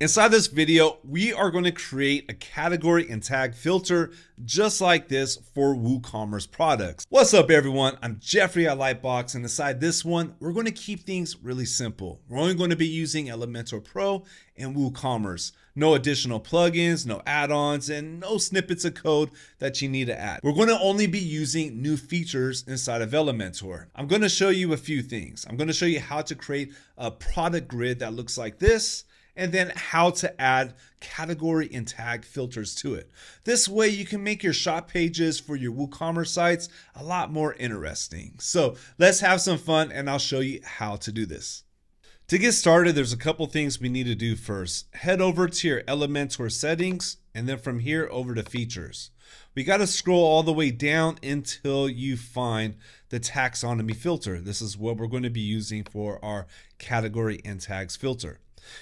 Inside this video, we are going to create a category and tag filter just like this for WooCommerce products. What's up everyone? I'm Jeffrey at Lightbox, and inside this one, we're going to keep things really simple. We're only going to be using Elementor Pro and WooCommerce. No additional plugins, no add-ons, and no snippets of code that you need to add. We're going to only be using new features inside of Elementor. I'm going to show you a few things. I'm going to show you how to create a product grid that looks like this, and then how to add category and tag filters to it. This way you can make your shop pages for your WooCommerce sites a lot more interesting. So let's have some fun and I'll show you how to do this. To get started, there's a couple things we need to do first. Head over to your Elementor settings, and then from here over to features. We got to scroll all the way down until you find the taxonomy filter. This is what we're going to be using for our category and tags filter.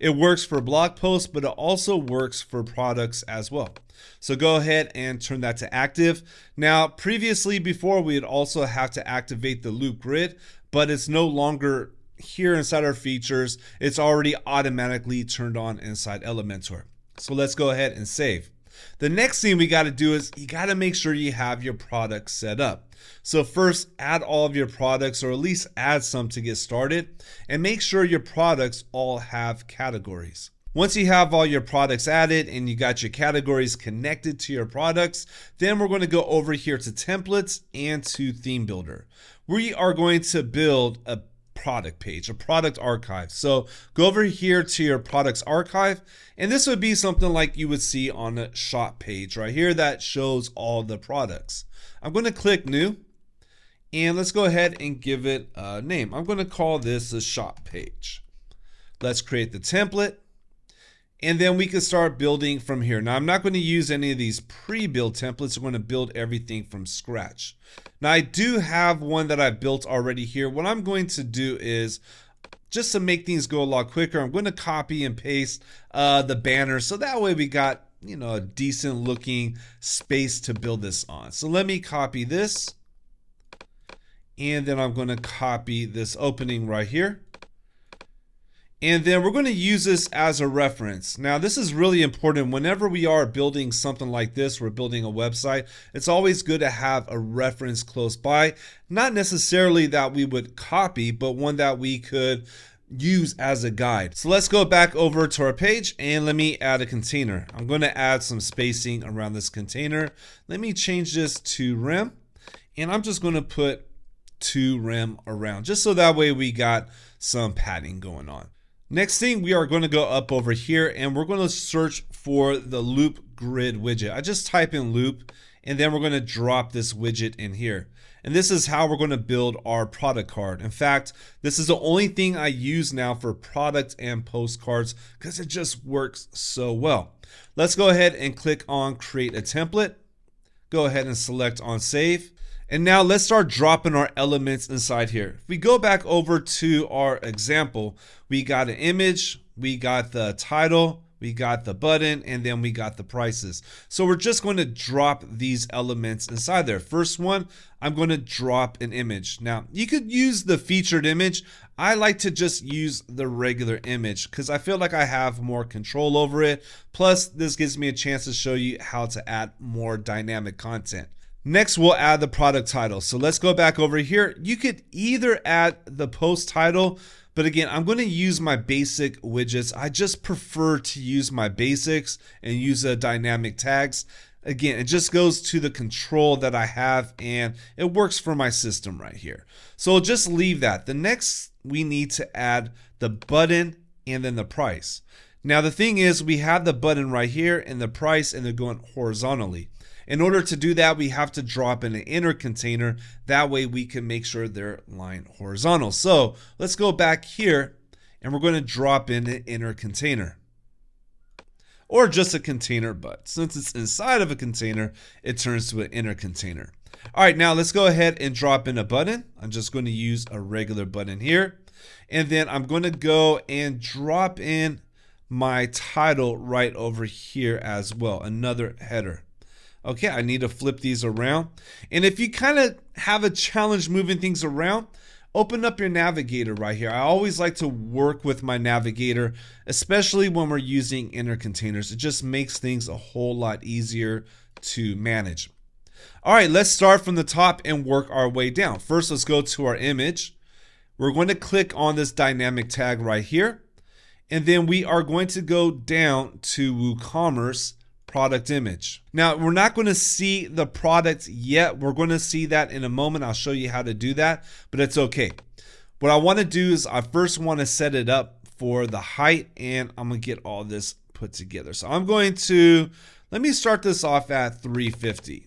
It works for blog posts, but it also works for products as well. So go ahead and turn that to active. Now, previously before, we'd also have to activate the loop grid, but it's no longer here inside our features. It's already automatically turned on inside Elementor. So let's go ahead and save. The next thing we got to do is you got to make sure you have your products set up. So first, add all of your products, or at least add some to get started, and make sure your products all have categories. Once you have all your products added and you got your categories connected to your products, then we're going to go over here to templates and to theme builder. We are going to build a product page, a product archive. So go over here to your products archive, and this would be something like you would see on a shop page right here that shows all the products. I'm going to click new, and let's go ahead and give it a name. I'm going to call this a shop page. Let's create the template, and then we can start building from here. Now, I'm not going to use any of these pre-built templates. We're going to build everything from scratch. Now, I do have one that I built already here. What I'm going to do is, just to make things go a lot quicker, I'm going to copy and paste the banner. So that way we got, you know, a decent looking space to build this on. So let me copy this, and then I'm going to copy this opening right here. And then we're going to use this as a reference. Now, this is really important. Whenever we are building something like this, we're building a website, it's always good to have a reference close by. Not necessarily that we would copy, but one that we could use as a guide. So let's go back over to our page, and let me add a container. I'm going to add some spacing around this container. Let me change this to rem, and I'm just going to put 2 rem around, just so that way we got some padding going on. Next thing, we are going to go up over here, and we're going to search for the loop grid widget. I just type in loop, and then we're going to drop this widget in here. And this is how we're going to build our product card. In fact, this is the only thing I use now for product and postcards because it just works so well. Let's go ahead and click on create a template. Go ahead and select on save. And now let's start dropping our elements inside here. If we go back over to our example, we got an image, we got the title, we got the button, and then we got the prices. So we're just going to drop these elements inside there. First one, I'm going to drop an image. Now, you could use the featured image. I like to just use the regular image because I feel like I have more control over it. Plus, this gives me a chance to show you how to add more dynamic content. Next, we'll add the product title. So let's go back over here. You could either add the post title, but again, I'm going to use my basic widgets. I just prefer to use my basics and use the dynamic tags. Again, it just goes to the control that I have, and it works for my system right here. So just leave that. The next, we need to add the button and then the price. Now, the thing is, we have the button right here and the price, and they're going horizontally. In order to do that, we have to drop in an inner container. That way we can make sure they're lined horizontal. So let's go back here, and we're going to drop in an inner container, or just a container, but since it's inside of a container, it turns to an inner container. All right, now let's go ahead and drop in a button. I'm just going to use a regular button here, and then I'm going to go and drop in my title right over here as well, another header. Okay, I need to flip these around. And if you kind of have a challenge moving things around, open up your navigator right here. I always like to work with my navigator, especially when we're using inner containers. It just makes things a whole lot easier to manage. All right, let's start from the top and work our way down. First, let's go to our image. We're going to click on this dynamic tag right here, and then we are going to go down to WooCommerce product image. Now, we're not going to see the product yet. We're going to see that in a moment. I'll show you how to do that, but it's okay. What I want to do is I first want to set it up for the height, and I'm going to get all this put together. So I'm going to, let me start this off at 350.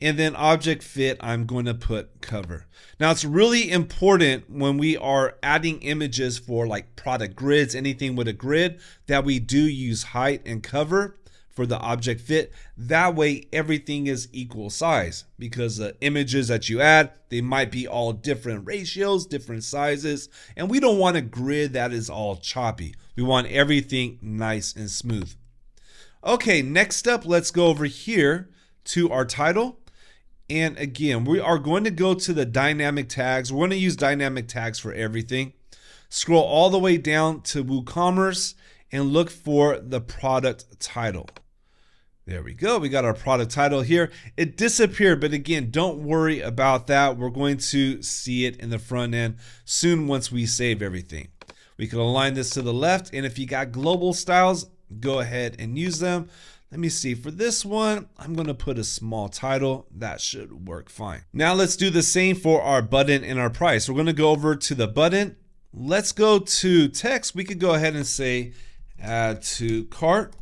And then object fit, I'm going to put cover. Now, it's really important when we are adding images for like product grids, anything with a grid, that we do use height and cover for the object fit. That way everything is equal size, because the images that you add, they might be all different ratios, different sizes, and we don't want a grid that is all choppy. We want everything nice and smooth. Okay, next up, let's go over here to our title. And again, we are going to go to the dynamic tags. We're going to use dynamic tags for everything. Scroll all the way down to WooCommerce and look for the product title. There we go. We got our product title here. It disappeared, but again, don't worry about that. We're going to see it in the front end soon once we save everything. We can align this to the left, and if you got global styles, go ahead and use them. Let me see, for this one, I'm gonna put a small title. That should work fine. Now let's do the same for our button and our price. We're gonna go over to the button. Let's go to text. We could go ahead and say add to cart.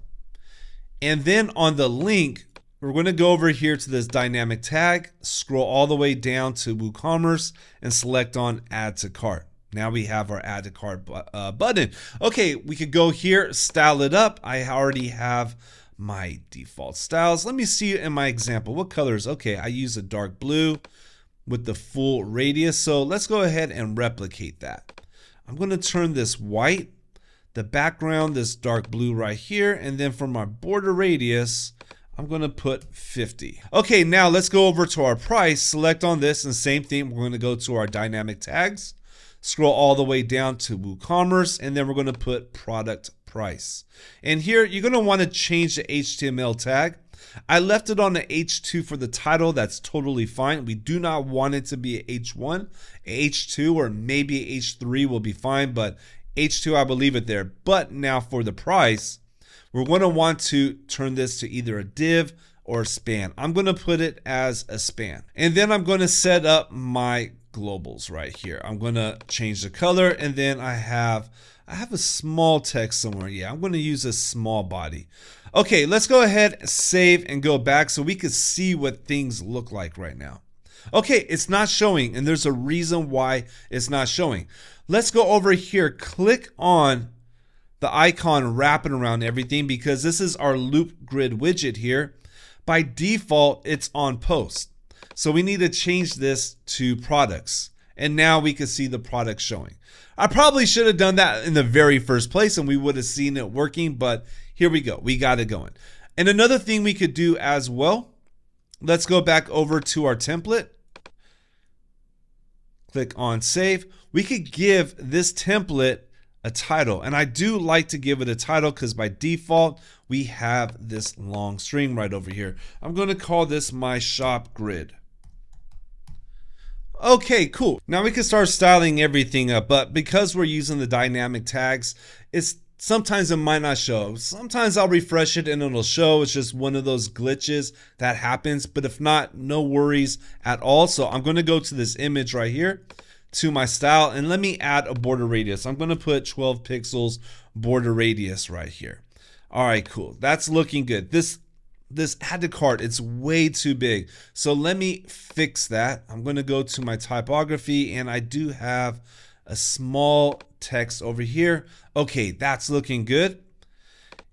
And then on the link, we're gonna go over here to this dynamic tag, scroll all the way down to WooCommerce and select on add to cart. Now we have our add to cart button. Okay, we could go here, style it up. I already have my default styles. Let me see in my example what colors. Okay, I use a dark blue with the full radius, so let's go ahead and replicate that. I'm going to turn this white, the background this dark blue right here, and then for my border radius I'm going to put 50. Okay, now let's go over to our price, select on this, and same thing, we're going to go to our dynamic tags, scroll all the way down to WooCommerce, and then we're going to put product price. And here you're going to want to change the HTML tag. I left it on the H2 for the title. That's totally fine. We do not want it to be a H1, a H2, or maybe a H3 will be fine, but H2 I will leave it there. But now for the price, we're going to want to turn this to either a div or a span. I'm going to put it as a span. And then I'm going to set up my globals right here. I'm going to change the color, and then I have a small text somewhere. Yeah, I'm going to use a small body. Okay, let's go ahead, save, and go back so we can see what things look like right now. Okay, it's not showing, and there's a reason why it's not showing. Let's go over here, click on the icon wrapping around everything, because this is our loop grid widget here. By default, it's on post. So we need to change this to products. And now we can see the product showing. I probably should have done that in the very first place and we would have seen it working, but here we go. We got it going. And another thing we could do as well, let's go back over to our template. Click on save. We could give this template a title, and I do like to give it a title because by default we have this long string right over here. I'm going to call this my shop grid. Okay, cool. Now we can start styling everything up, but because we're using the dynamic tags, it's sometimes it might not show. Sometimes I'll refresh it and it'll show. It's just one of those glitches that happens, but if not, no worries at all. So I'm going to go to this image right here, to my style, and let me add a border radius. I'm going to put 12 pixels border radius right here. All right, cool. That's looking good. This add to cart, it's way too big. So let me fix that. I'm going to go to my typography, and I do have a small text over here. Okay, that's looking good.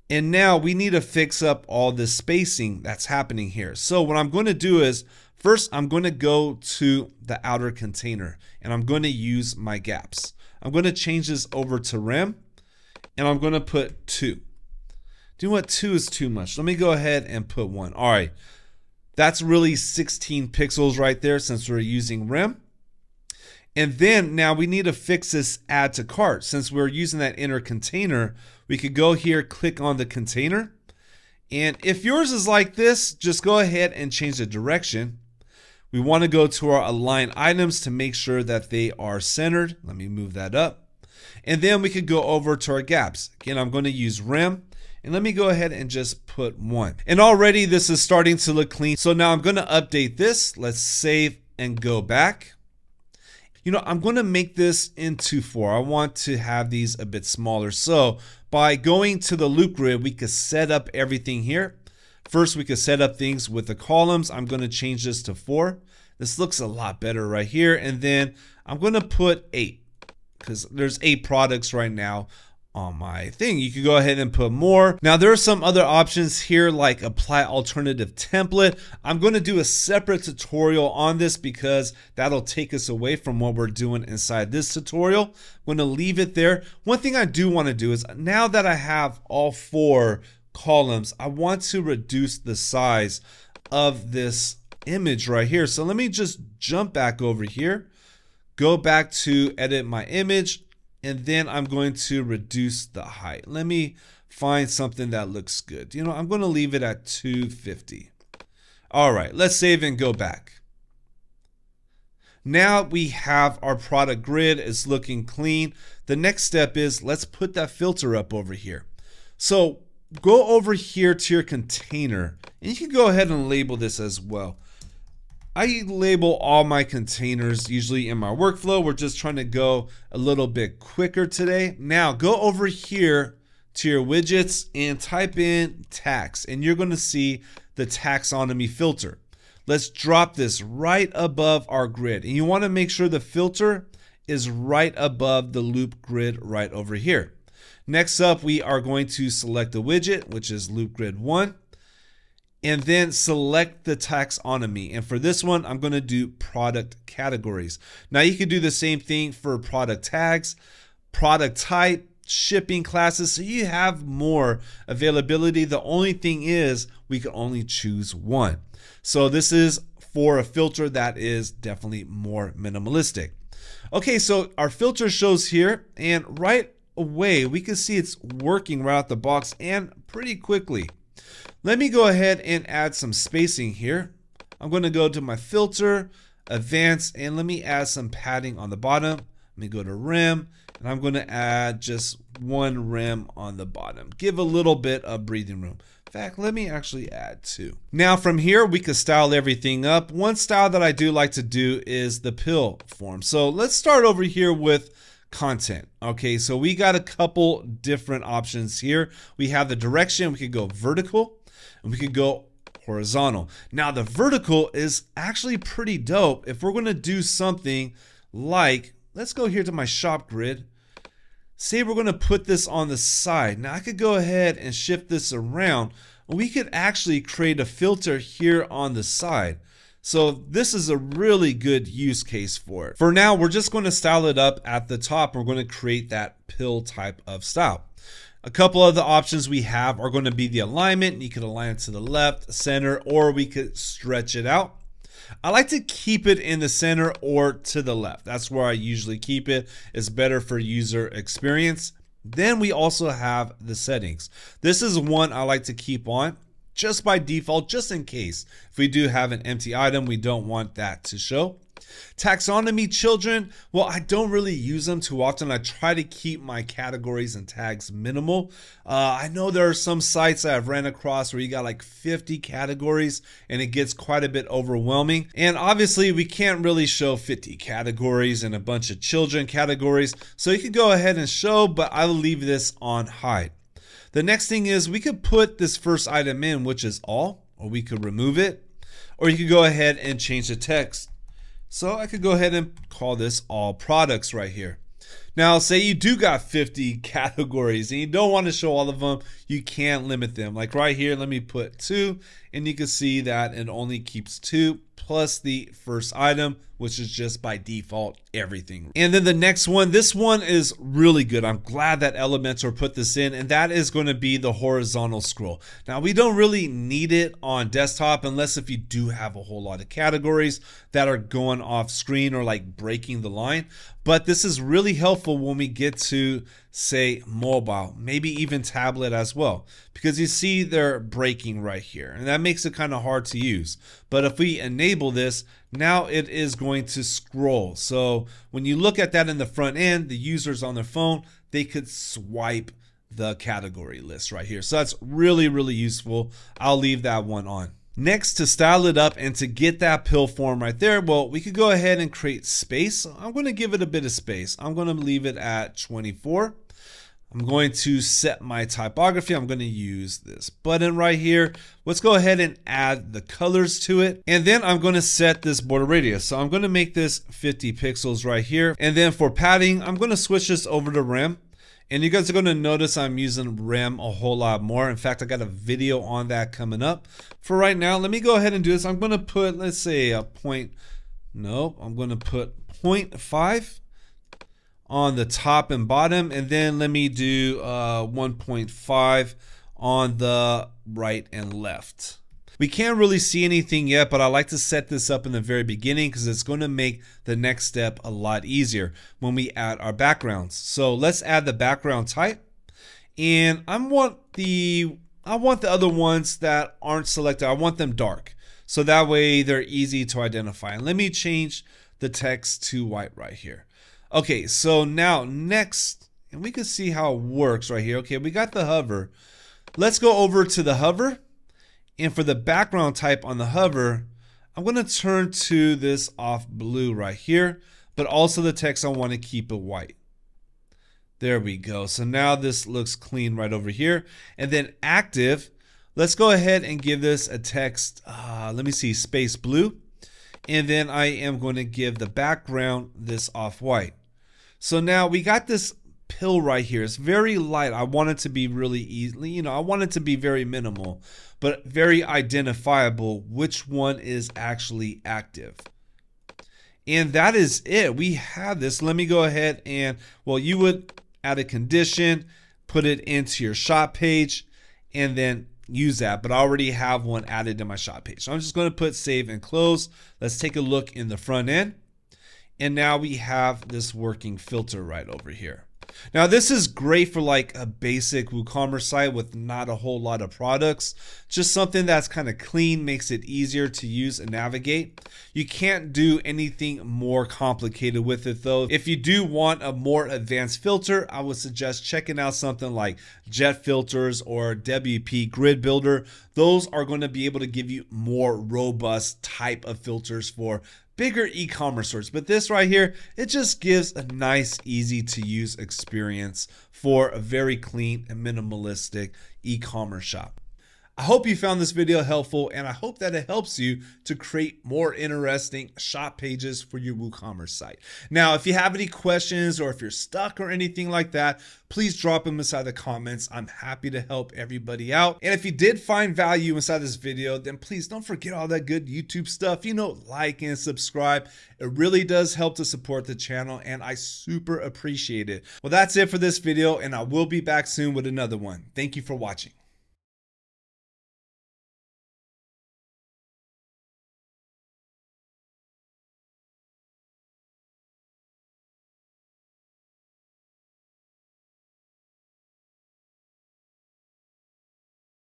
And now we need to fix up all the spacing that's happening here. So what I'm going to do is, first, I'm going to go to the outer container, and I'm going to use my gaps. I'm going to change this over to rem, and I'm going to put 2. Do you know what? 2 is too much. Let me go ahead and put 1. All right. That's really 16 pixels right there since we're using rem. And then now we need to fix this add to cart. Since we're using that inner container, we could go here, click on the container. And if yours is like this, just go ahead and change the direction. We want to go to our align items to make sure that they are centered. Let me move that up. And then we could go over to our gaps. Again, I'm going to use rim. And let me go ahead and just put 1. And already this is starting to look clean. So now I'm going to update this. Let's save and go back. You know, I'm going to make this into 4. I want to have these a bit smaller. So by going to the loop grid, we could set up everything here. First, we could set up things with the columns. I'm going to change this to 4. This looks a lot better right here. And then I'm going to put 8 because there's 8 products right now on my thing. You could go ahead and put more. Now there are some other options here like apply alternative template. I'm going to do a separate tutorial on this because that'll take us away from what we're doing inside this tutorial. I'm going to leave it there. One thing I do want to do is now that I have all 4 columns, I want to reduce the size of this image right here. So let me just jump back over here, go back to edit my image, and then I'm going to reduce the height. Let me find something that looks good. You know, I'm going to leave it at 250. All right, let's save and go back. Now we have our product grid. It's looking clean. The next step is let's put that filter up over here. So go over here to your container, and you can go ahead and label this as well. I label all my containers usually in my workflow. We're just trying to go a little bit quicker today. Now go over here to your widgets and type in tax, and you're going to see the taxonomy filter. Let's drop this right above our grid, and you want to make sure the filter is right above the loop grid right over here. Next up, we are going to select the widget, which is loop grid 1. And then select the taxonomy. And for this one, I'm gonna do product categories. Now you can do the same thing for product tags, product type, shipping classes, so you have more availability. The only thing is we can only choose one. So this is for a filter that is definitely more minimalistic. Okay, so our filter shows here, and right away, we can see it's working right out the box and pretty quickly. Let me go ahead and add some spacing here. I'm going to go to my filter, advanced, and let me add some padding on the bottom. Let me go to rim, and I'm going to add just 1 rim on the bottom. Give a little bit of breathing room. In fact, let me actually add 2. Now from here, we can style everything up. One style that I do like to do is the pill form. So let's start over here with content. Okay, so we got a couple different options here. We have the direction. We could go vertical and we could go horizontal. Now the vertical is actually pretty dope. If we're going to do something like, let's go here to my shop grid, say we're going to put this on the side. Now I could go ahead and shift this around, and we could actually create a filter here on the side. So this is a really good use case for it. For now, we're just going to style it up at the top. We're going to create that pill type of style. A couple of the options we have are going to be the alignment. You could align it to the left, center, or we could stretch it out. I like to keep it in the center or to the left. That's where I usually keep it. It's better for user experience. Then we also have the settings. This is one I like to keep on just by default, just in case. If we do have an empty item, we don't want that to show. Taxonomy children, well, I don't really use them too often. I try to keep my categories and tags minimal. I know there are some sites that I've ran across where you got like 50 categories and it gets quite a bit overwhelming. And obviously we can't really show 50 categories and a bunch of children categories. So you can go ahead and show, but I'll leave this on hide. The next thing is we could put this first item in, which is all, or we could remove it, or you could go ahead and change the text. So I could go ahead and call this all products right here. Now say you do got 50 categories and you don't want to show all of them, you can't limit them. Like right here, let me put 2, and you can see that it only keeps 2. plus the first item, which is just by default everything. And then the next one, this one is really good. I'm glad that Elementor put this in, and that is going to be the horizontal scroll. Now, we don't really need it on desktop unless if you do have a whole lot of categories that are going off screen or like breaking the line. But this is really helpful when we get to, say, mobile, maybe even tablet as well, because you see they're breaking right here, and that makes it kind of hard to use. But if we enable this, now it is going to scroll. So when you look at that in the front end, the users on their phone, they could swipe the category list right here. So that's really, really useful. I'll leave that one on. Next, to style it up and to get that pill form right there, well, we could go ahead and create space. I'm going to give it a bit of space. I'm going to leave it at 24. I'm going to set my typography. I'm going to use this button right here. Let's go ahead and add the colors to it. And then I'm going to set this border radius. So I'm going to make this 50 pixels right here. And then for padding, I'm going to switch this over to rem. And you guys are going to notice I'm using rem a whole lot more. In fact, I got a video on that coming up. For right now, let me go ahead and do this. I'm going to put, let's say a point. No, I'm going to put 0.5. on the top and bottom, and then let me do 1.5 on the right and left. We can't really see anything yet, but I like to set this up in the very beginning because it's going to make the next step a lot easier when we add our backgrounds. So let's add the background type, and I want the other ones that aren't selected. I want them dark, so that way they're easy to identify. And let me change the text to white right here. Okay, so now next, and we can see how it works right here. Okay, we got the hover. Let's go over to the hover. And for the background type on the hover, I'm going to turn to this off blue right here, but also the text, I want to keep it white. There we go. So now this looks clean right over here. And then active, let's go ahead and give this a text, let me see, space blue. And then I am going to give the background this off-white. So now we got this pill right here. It's very light. I want it to be really easily, you know, I want it to be very minimal, but very identifiable which one is actually active. And that is it. We have this. Let me go ahead and, well, you would add a condition, put it into your shop page, and then use that, but I already have one added to my shop page. So I'm just going to put save and close. Let's take a look in the front end. And now we have this working filter right over here. Now this is great for like a basic WooCommerce site with not a whole lot of products. Just something that's kind of clean, makes it easier to use and navigate. You can't do anything more complicated with it though. If you do want a more advanced filter, I would suggest checking out something like Jet Filters or WP Grid Builder. Those are going to be able to give you more robust type of filters for bigger e-commerce stores, but this right here, it just gives a nice, easy to use experience for a very clean and minimalistic e-commerce shop. I hope you found this video helpful, and I hope that it helps you to create more interesting shop pages for your WooCommerce site. Now, if you have any questions or if you're stuck or anything like that, please drop them inside the comments. I'm happy to help everybody out. And if you did find value inside this video, then please don't forget all that good YouTube stuff. You know, like and subscribe. It really does help to support the channel, and I super appreciate it. Well, that's it for this video, and I will be back soon with another one. Thank you for watching.